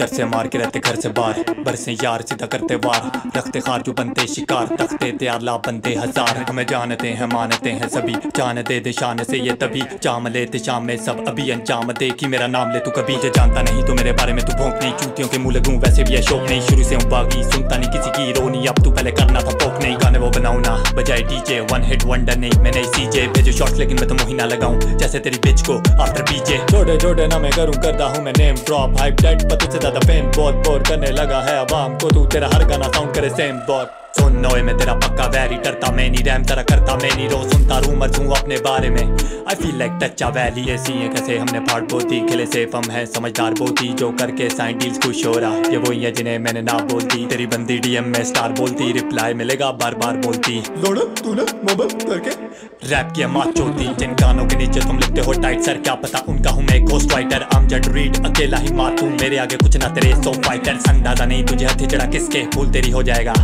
चरसे मार के रहते घर से बाहर, बरसे यार सीधा करते वार, रखते खार जो बनते शिकार, तख्ते तैयार ला बनते हजार। हमें जानते हैं मानते हैं सभी, जान दे निशान से ये तभी, चाम लेते शाम में सब अभी, अंजाम दे कि मेरा नाम ले तू कभी। ये जानता नहीं तो मेरे बारे में तू भोंक नहीं, चूतियों के मुँह लगूं वैसे भी अशोक नहीं। शुरू से हूँ बागी, सुनता नहीं किसी की रोनी, अब तू पहले करना था पोक नहीं। गाने वो बनाऊ ना बजाय डीजे, वन हिट वंडर नहीं मैंने सीजे, भेजो शॉट लेकिन मैं तो मुही ना लगाऊं जैसे तेरी बिच को आफ्टर पीजे। छोटे छोटे ना मैं करूँ करता हूँ मैं नेम ड्रॉप, हाइप डेट पर तुझसे ज्यादा फेम, बहुत बोर करने लगा है अब हमको तू, तेरा हर गाना साउंड करे सेम बॉट। सुन नोए मैं तेरा पक्का वैरी करता, मैं नहीं रैम तेरा करता, मैं नहीं रो सुनता रूमर्स हूँ अपने बारे में। आई फील लाइक टच्चा वैली, ऐसी है कैसे हमने फाड़ बोती, खिले से फम है समझदार बोती, जो करके साइन डील्स खुश हो रहा, ये वही है जिन्हें मैंने ना बोलती। तेरी बंदी डीएम में स्टार बोलती, रिप्लाई मिलेगा बार बार बोलती, लोड़ा तूने मोबाइल करके रैप किया माँ चोती। जिन गानों के नीचे तुम लिखते हो टाइट सर, क्या पता उनका हूँ मैं घोस्ट राइटर, अमजद रीड अकेला ही मार तू मेरे आगे कुछ ना तेरे सो फाइटर। अंदाजा नहीं तुझे हथे चढ़ा किसके, भूल तेरी हो जाएगा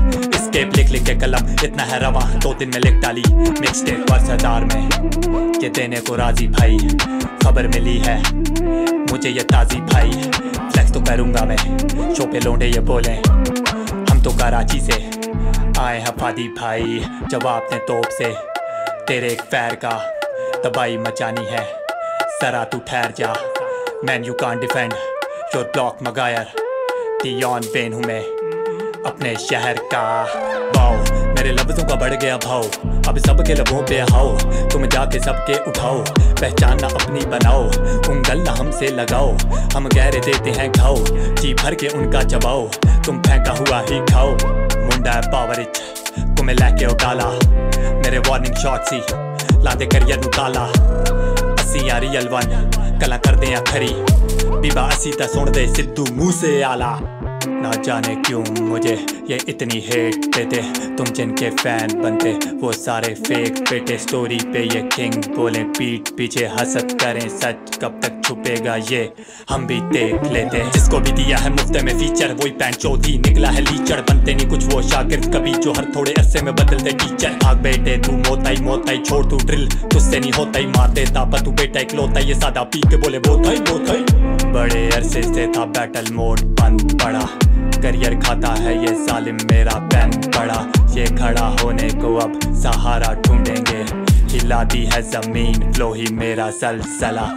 टेप लिख लिख के कलम इतना है रवा, 2 दिन में लिख डाली मिक्स टेप वर्ष 1000 में। ये देने को राजी भाई, खबर मिली है मुझे ये ताजी भाई, फ्लैक्स तो करूँगा मैं शो पे लोंडे ये बोले, हम तो कराची से आए हैं फादी भाई। जवाब ने तोप से तेरे एक पैर का, तबाही मचानी है सरा तू ठहर जा, man you can't defend your block मगायर, Dion Ben हूँ मैं अपने शहर का वाओ। मेरे लफ्जों का बढ़ गया भाव, अब सबके लबों पे आओ, तुम जाके सबके उठाओ, पहचान ना अपनी बनाओ, उंगल ना हमसे लगाओ, हम गहरे देते हैं घाव, जी भर के उनका चबाओ, तुम फेंका हुआ ही खाओ। मुंडा है पावरिच तुम्हें लैके उताला, मेरे वार्निंग शॉट सी लादे करियर निकाला, अस्सी या रियल वन कला कर दें खरी बीबा, अस्सी तो सुन दे सिद्धू मूसेवाला। ना जाने क्यों मुझे ये इतनी हेट देते, तुम जिनके फैन बनते वो सारे फेक बेटे, स्टोरी पे ये किंग बोले पीठ पीछे, हसद करें सच कब तक छुपेगा ये हम भी देख लेते। जिसको भी दिया है मुफ्त में फीचर वही पैंट चौथी निकला है लीचड़, बनते नहीं कुछ वो शागिर्द कभी जो हर थोड़े अरसे में बदलते टीचर। भाग बेटे तू मोताई मोताई छोड़ तू ड्रिल, तुझसे नहीं होता ही मार देता पर तू बेटा इकलौता, ये सादा पी के बोले बोताई बोताई। बड़े अरसे से था बैटल मोड बंद पड़ा, करियर खाता है ये सालिम मेरा पैन पड़ा, ये खड़ा होने को अब सहारा ढूंढेंगे, हिला दी है जमीन फ्लो ही मेरा सलसला।